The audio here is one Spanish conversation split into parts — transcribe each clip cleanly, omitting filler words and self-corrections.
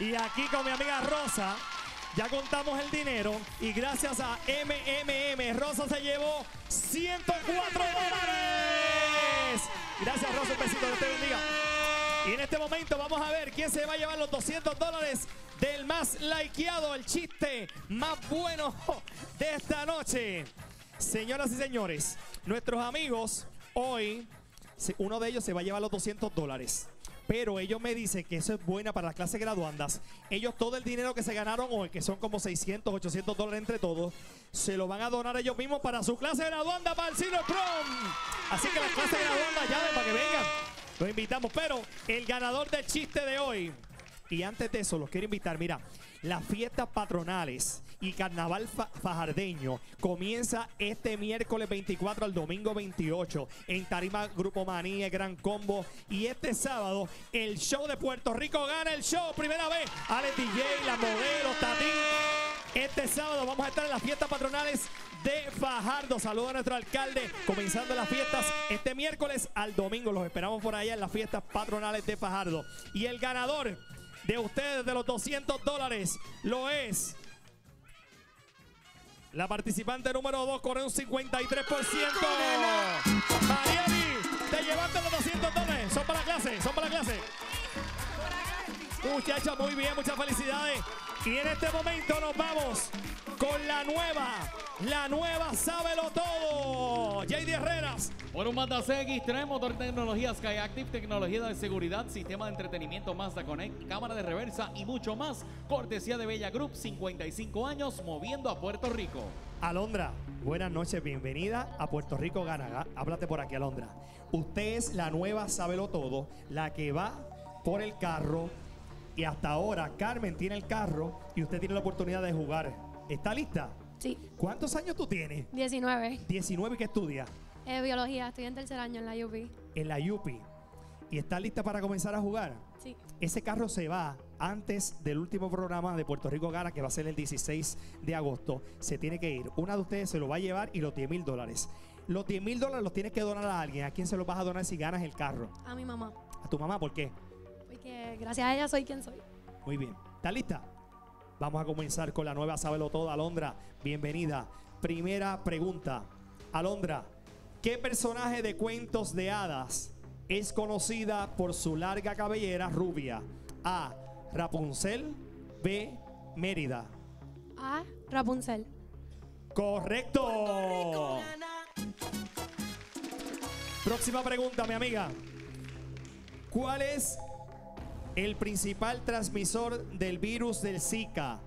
Y aquí con mi amiga Rosa ya contamos el dinero y gracias a MMM Rosa se llevó $104. Gracias Rosa, un besito, Dios te bendiga. Y en este momento vamos a ver quién se va a llevar los $200 del más likeado, el chiste más bueno de esta noche. Señoras y señores, nuestros amigos hoy, uno de ellos se va a llevar los $200. Pero ellos me dicen que eso es buena para las clases graduandas. Ellos todo el dinero que se ganaron hoy, que son como $600, $800 entre todos, se lo van a donar ellos mismos para su clase graduanda, para el Cine Prom. Así que las clases graduandas ya, para que vengan, los invitamos. Pero el ganador del chiste de hoy, y antes de eso los quiero invitar, mira, las fiestas patronales y Carnaval Fajardeño comienza este miércoles 24 al domingo 28 en Tarima Grupo Manía, Gran Combo. Y este sábado el show de Puerto Rico Gana, el show primera vez, Alex DJ, la modelo, Tatín. Este sábado vamos a estar en las fiestas patronales de Fajardo. Saludos a nuestro alcalde, comenzando las fiestas este miércoles al domingo. Los esperamos por allá en las fiestas patronales de Fajardo. Y el ganador de ustedes de los $200 lo es... la participante número 2 corre un 53%. Marieli, te llevaste los $200. Son para clase, son para clase. Muchachos, muy bien, muchas felicidades. Y en este momento nos vamos con la nueva Sabelo Todo. JD Herrera. Por un Mazda CX, trae motor tecnología Skyactiv, tecnología de seguridad, sistema de entretenimiento Mazda Connect, cámara de reversa y mucho más. Cortesía de Bella Group, 55 años moviendo a Puerto Rico. Alondra, buenas noches, bienvenida a Puerto Rico Gana. Háblate por aquí, Alondra. Usted es la nueva Sabelo Todo, la que va por el carro. Y hasta ahora Carmen tiene el carro y usted tiene la oportunidad de jugar. ¿Está lista? Sí. ¿Cuántos años tú tienes? 19. 19, ¿qué estudias? Biología, estoy en tercer año en la UPI. En la UPI. ¿Y está lista para comenzar a jugar? Sí. Ese carro se va antes del último programa de Puerto Rico Gala, que va a ser el 16 de agosto. Se tiene que ir. Una de ustedes se lo va a llevar y los $10,000. Los $10,000 los tienes que donar a alguien. ¿A quién se los vas a donar si ganas el carro? A mi mamá. ¿A tu mamá? ¿Por qué? Porque gracias a ella soy quien soy. Muy bien. ¿Está lista? Vamos a comenzar con la nueva Sabelo Todo. Alondra, bienvenida. Primera pregunta. Alondra, ¿qué personaje de cuentos de hadas es conocida por su larga cabellera rubia? A. Rapunzel. B. Mérida. A. Rapunzel. ¡Correcto! Rico, próxima pregunta, mi amiga. ¿Cuál es el principal transmisor del virus del Zika?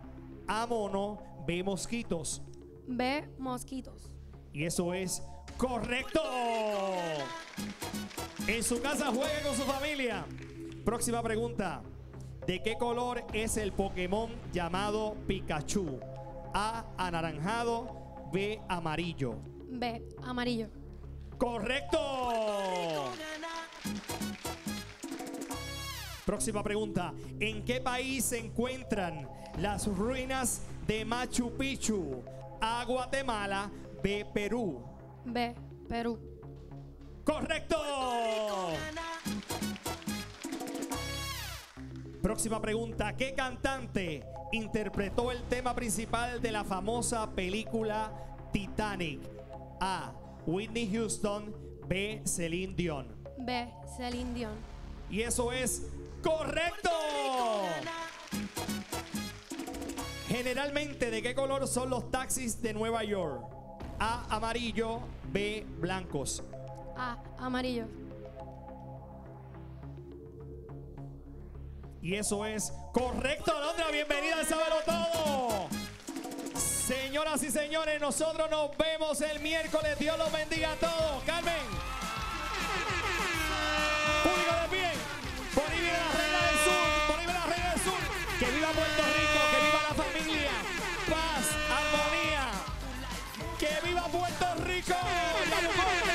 A. Mono. B. Mosquitos. B. Mosquitos. Y eso es... ¡correcto! En su casa juegue con su familia. Próxima pregunta. ¿De qué color es el Pokémon llamado Pikachu? A. Anaranjado. B. Amarillo. B. Amarillo. ¡Correcto! Próxima pregunta. ¿En qué país se encuentran las ruinas de Machu Picchu? A. Guatemala. B. Perú. B. Perú. ¡Correcto! Próxima pregunta. ¿Qué cantante interpretó el tema principal de la famosa película Titanic? A. Whitney Houston. B. Celine Dion. B. Celine Dion. Y eso es correcto. Generalmente, ¿de qué color son los taxis de Nueva York? A. Amarillo. B. Blancos. A. Amarillo. Y eso es correcto, Alondra. Bienvenida a Sabelo Todo. Señoras y señores, nosotros nos vemos el miércoles. Dios los bendiga a todos. Carmen. Público de pie. Por ahí viene la reina del sur. Por ahí viene la reina del sur. Que viva Puerto Rico. Que viva la familia. Paz, armonía. ¡Que viva Puerto Rico!